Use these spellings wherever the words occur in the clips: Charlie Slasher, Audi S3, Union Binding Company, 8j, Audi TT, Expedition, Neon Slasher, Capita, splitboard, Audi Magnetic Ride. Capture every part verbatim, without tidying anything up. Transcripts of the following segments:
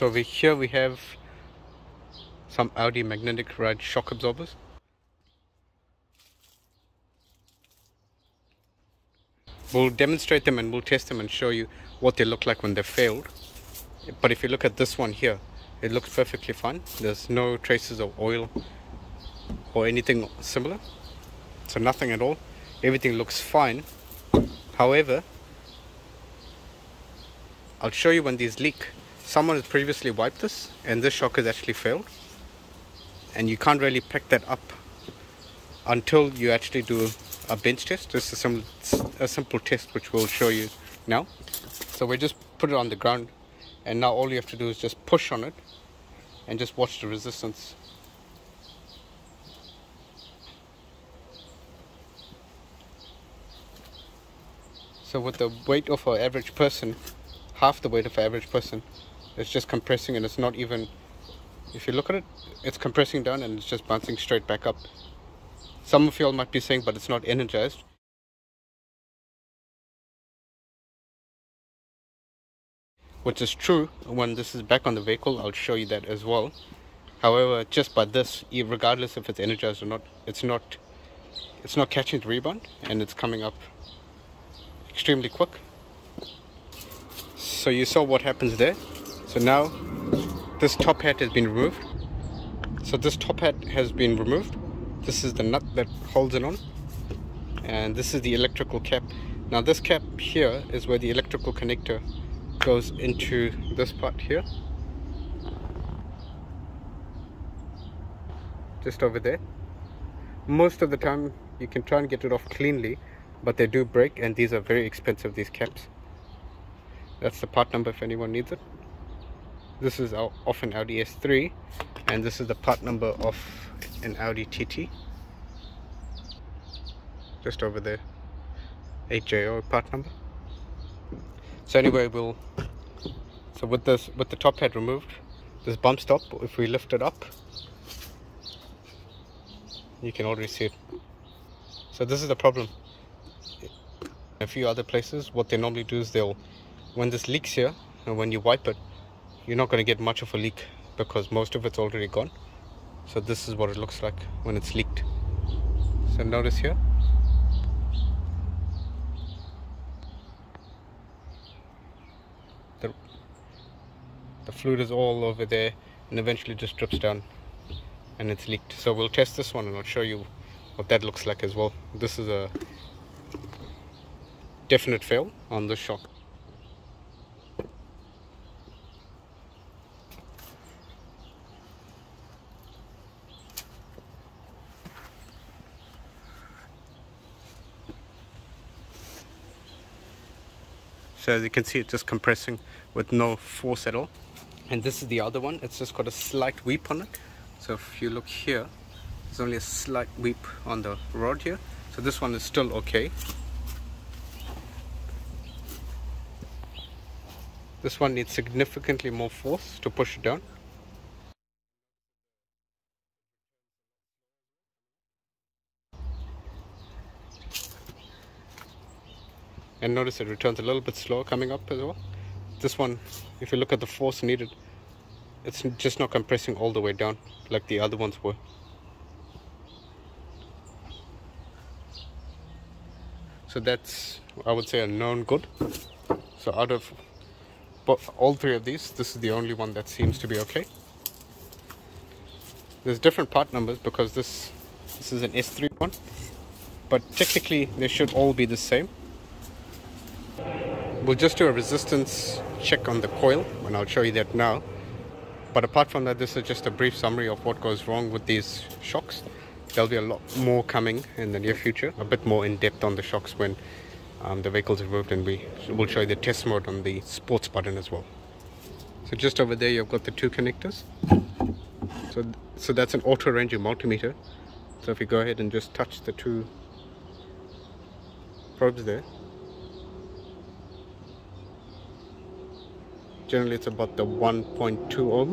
So we, here we have some Audi Magnetic Ride shock absorbers. We'll demonstrate them and we'll test them and show you what they look like when they've failed. But if you look at this one here, it looks perfectly fine. There's no traces of oil or anything similar. So nothing at all. Everything looks fine. However, I'll show you when these leak. Someone has previously wiped this and this shock has actually failed. And you can't really pick that up until you actually do a bench test. This is some, a simple test which we'll show you now. So we just put it on the ground and now all you have to do is just push on it and just watch the resistance. So with the weight of an average person, half the weight of an average person, it's just compressing and it's not even, if you look at it, it's compressing down and it's just bouncing straight back up. Some of you all might be saying, but it's not energized. Which is true. When this is back on the vehicle, I'll show you that as well. However, just by this, regardless if it's energized or not, it's not, it's not catching the rebound and it's coming up extremely quick. So you saw what happens there. So now this top hat has been removed. So this top hat has been removed. This is the nut that holds it on, and this is the electrical cap. Now this cap here is where the electrical connector goes into this part here, just over there. Most of the time you can try and get it off cleanly, but they do break, and these are very expensive, these caps. That's the part number if anyone needs it. This is our, of an Audi S three, and this is the part number of an Audi T T, just over there, eight J part number. So anyway, we'll so with this with the top head removed, this bump stop, if we lift it up, you can already see it. So this is the problem. A few other places, what they normally do is they'll, when this leaks here and when you wipe it, you're not going to get much of a leak because most of it's already gone. So this is what it looks like when it's leaked. So notice here, the, the fluid is all over there and eventually just drips down and it's leaked. So we'll test this one and I'll show you what that looks like as well. This is a definite fail on the shock. So as you can see, it's just compressing with no force at all. And this is the other one. It's just got a slight weep on it. So if you look here, there's only a slight weep on the rod here. So this one is still okay. This one needs significantly more force to push it down. And notice it returns a little bit slower coming up as well. This one, if you look at the force needed, it's just not compressing all the way down like the other ones were. So that's, I would say, a known good. So out of But all three of these, this is the only one that seems to be okay. There's different part numbers because this this is an S three one, but technically they should all be the same. We'll just do a resistance check on the coil and I'll show you that now. But apart from that, this is just a brief summary of what goes wrong with these shocks. There'll be a lot more coming in the near future, a bit more in depth on the shocks when Um, the vehicle's removed, and we will show you the test mode on the sports button as well. So just over there you've got the two connectors. So, so that's an auto ranging multimeter. So if you go ahead and just touch the two probes there. Generally it's about the one point two ohm.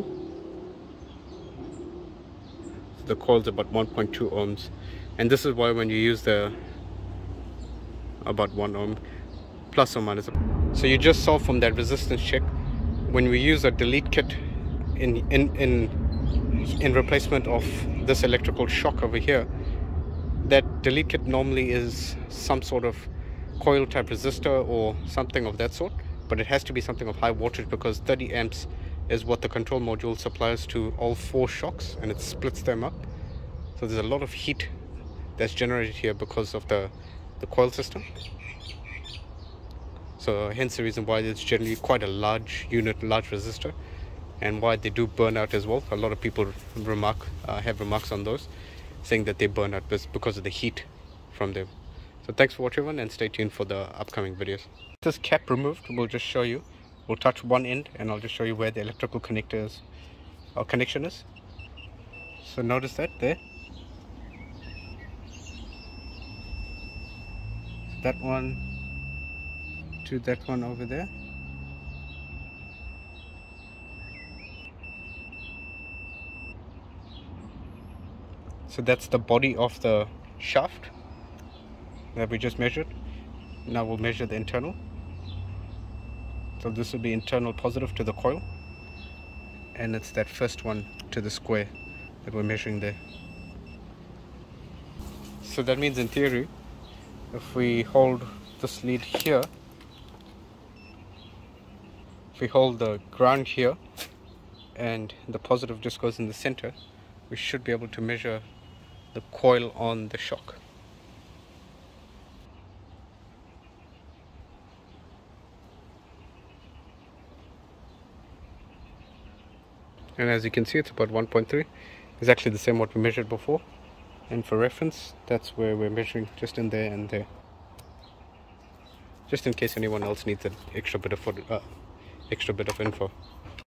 So the coil's about one point two ohms. And this is why when you use the about one ohm plus or minus. So you just saw from that resistance check, when we use a delete kit in in in in replacement of this electrical shock over here. That delete kit normally is some sort of coil type resistor or something of that sort, but it has to be something of high voltage because thirty amps is what the control module supplies to all four shocks, and it splits them up. So there's a lot of heat that's generated here because of the the coil system, so hence the reason why it's generally quite a large unit, large resistor, and why they do burn out as well. A lot of people remark uh, have remarks on those, saying that they burn out because of the heat from them. So thanks for watching everyone, and stay tuned for the upcoming videos. This cap removed, we'll just show you, we'll touch one end and I'll just show you where the electrical connector is, or connection is. So notice that there, so that one to that one over there. So that's the body of the shaft that we just measured. Now we'll measure the internal. So this will be internal positive to the coil, and it's that first one to the square that we're measuring there. So that means in theory, if we hold this lead here, if we hold the ground here and the positive just goes in the center, we should be able to measure the coil on the shock. And as you can see, it's about one point three, exactly the same what we measured before. And for reference, that's where we're measuring, just in there and there, just in case anyone else needs an extra bit of uh, extra bit of info.